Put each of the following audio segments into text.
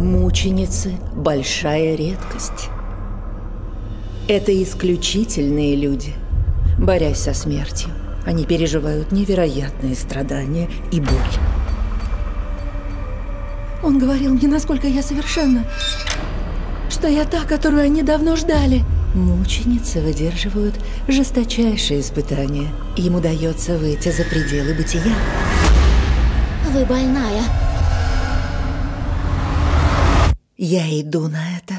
Мученицы – большая редкость. Это исключительные люди. Борясь со смертью, они переживают невероятные страдания и боль. Он говорил мне, насколько я совершенна, что я та, которую они давно ждали. Мученицы выдерживают жесточайшие испытания. Им удается выйти за пределы бытия. Вы больная. Я иду на это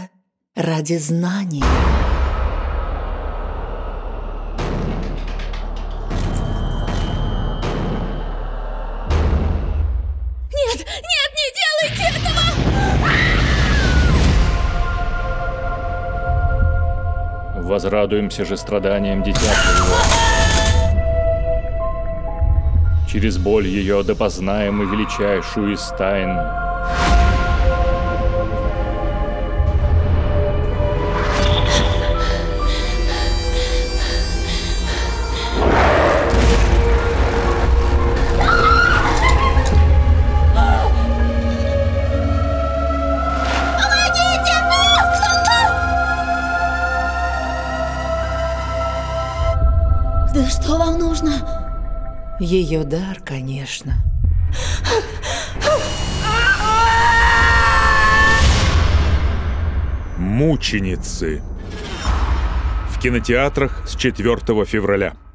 ради знаний. Нет, не делайте этого! Возрадуемся же страданиям дитя твоего. Через боль ее допознаем мы величайшую из тайн. Да что вам нужно? Ее дар, конечно. Мученицы. В кинотеатрах с 4 февраля.